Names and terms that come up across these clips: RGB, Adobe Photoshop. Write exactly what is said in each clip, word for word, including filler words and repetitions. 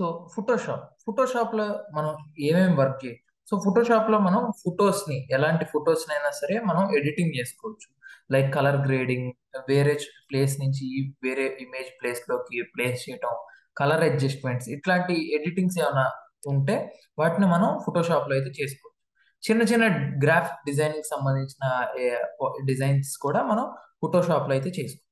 So Photoshop, Photoshop la manu em work. So Photoshop la manu photos ni, elanti photos naina sare manu editing chesukochu. Like color grading, vere place nunchi vere image place loki place cheyatam, color adjustments, itlanti editings emana unte vatni manu Photoshop lo aithe chesukochu. Chinna chinna graphic design ki sambandhinchina designs kuda manu Photoshop lo aithe chesukochu.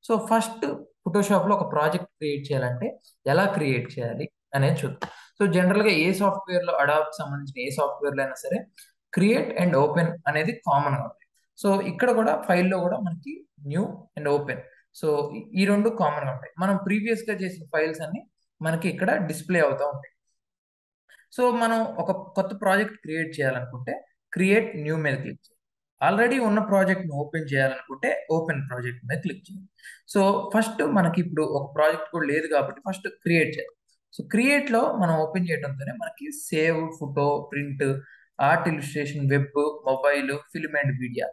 So first Photoshop lo oka project create cheyalante ela create cheyali ane chuddam. So general ga a software lo Adobe sambandhinchina a software lo aina sare create and open anedi common ga undi. So ikkada kuda file lo kuda manaki new and open. So ee rendu common ga untayi. Manam previous ga chesina files anni manaki ikkada display avuta untayi. So మనం ఒక కొత్త project create చేయాలనుకుంటే create new మీద click చేయాలి. Already ఉన్న project ని open చేయాలనుకుంటే open project మీద క్లిక్ చేయాలి. సో ఫస్ట్ మనకి ఇప్పుడు ఒక ప్రాజెక్ట్ కూడా లేదు కాబట్టి ఫస్ట్ క్రియేట్ చేయాలి. సో క్రియేట్ లో మనం ఓపెన్ చేయడంతోనే మనకి save, photo, print, art, illustration, web, mobile, film and video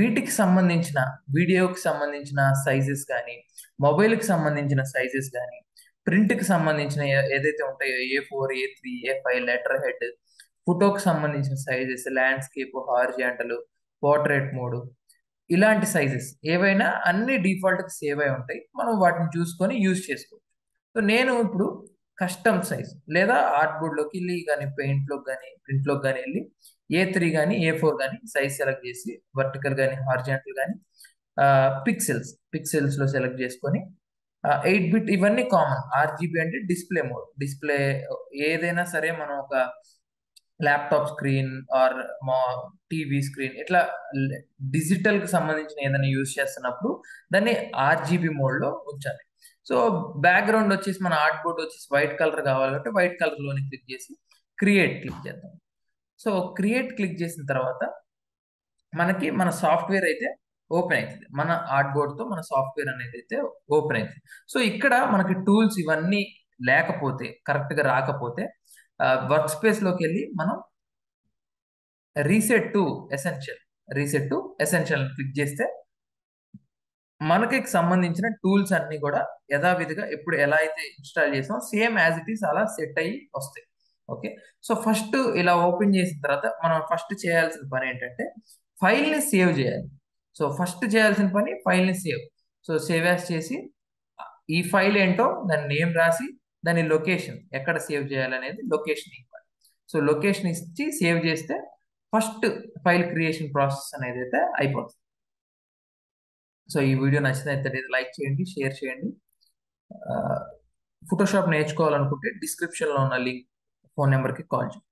వీటికి సంబంధించిన వీడియోకి సంబంధించిన సైజెస్ కానీ, మొబైల్ కి సంబంధించిన సైజెస్ కానీ, ప్రింట్ కి సంబంధించిన ఏదైతే ఉంటాయో A four A three A five letter head, ఫోటోకి సంబంధించిన sizes landscape, horizontal, portrait mode, ఇలాంటి సైజెస్ ఏవైనా అన్ని డిఫాల్ట్ కి సేవ్ అయి ఉంటాయి. మనం వాటిని చూసుకొని యూజ్ చేసుకోవచ్చు. సో నేను ఇప్పుడు కస్టమ్ సైజ్ లేదా ఆర్ట్ బోర్డ్ లోకి వెళ్ళి కానీ పెయింట్ లోకి కానీ ప్రింట్ లోకి కానీ వెళ్ళి ఏ త్రీ కానీ ఏ ఫోర్ కానీ సైజ్ సెలెక్ట్ చేసి వర్టికల్ కానీ హారిజాంటల్ కానీ పిక్సెల్స్ పిక్సెల్స్ లో సెలెక్ట్ చేసుకొని ఎయిట్ బిట్ ఇవన్నీ కామన్. ఆర్జీబీ అంటే డిస్ప్లే మోడ్. డిస్ప్లే ఏదైనా సరే మనం ఒక laptop screen or TV screen ఇట్లా డిజిటల్ కి సంబంధించిన ఏదైనా యూజ్ చేస్తున్నప్పుడు దాన్ని ఆర్జీబీ మోడ్ లో ఉంచాలి. సో బ్యాక్గ్రౌండ్ వచ్చేసి మన ఆర్ట్ బోర్డ్ వచ్చేసి వైట్ కలర్ కావాలంటే వైట్ కలర్ లోని క్లిక్ చేసి క్రియేట్ క్లిక్ చేద్దాం. సో క్రియేట్ క్లిక్ చేసిన తర్వాత మనకి మన సాఫ్ట్వేర్ అయితే ఓపెన్ అవుతుంది. మన ఆర్ట్ బోర్డ్ తో మన సాఫ్ట్వేర్ అనేది అయితే ఓపెన్ అవుతుంది. సో ఇక్కడ మనకి టూల్స్ ఇవన్నీ లేకపోతే కరెక్ట్ గా రాకపోతే వర్క్ స్పేస్ లోకి వెళ్ళి మనం reset to essential reset to essential click చేస్తే మనకి సంబంధించిన టూల్స్ అన్ని కూడా యథావిధిగా ఎప్పుడు ఎలా అయితే ఇన్స్టాల్ చేసామో సేమ్ యాజ్ ఇట్ ఈస్ అలా సెట్ అయ్యి వస్తాయి. ఓకే, సో ఫస్ట్ ఇలా ఓపెన్ చేసిన తర్వాత మనం ఫస్ట్ చేయాల్సిన పని ఏంటంటే ఫైల్ ని సేవ్ చేయాలి. సో ఫస్ట్ చేయాల్సిన పని ఫైల్ ని సేవ్. సో సేవ్ యాస్ చేసి ఈ ఫైల్ ఏంటో దాని నేమ్ రాసి దాని లొకేషన్ ఎక్కడ సేవ్ చేయాలనేది లొకేషన్ ఇవ్వాలి. సో లొకేషన్ ఇచ్చి సేవ్ చేస్తే ఫస్ట్ ఫైల్ క్రియేషన్ ప్రాసెస్ అనేది అయితే అయిపోతుంది. సో ఈ వీడియో నచ్చినట్లయితే లైక్ చేయండి, షేర్ చేయండి. ఫోటోషాప్ నేర్చుకోవాలనుకుంటే డిస్క్రిప్షన్ లో ఉన్న లింక్ ఫోన్ నెంబర్ కి కాల్ చేయండి.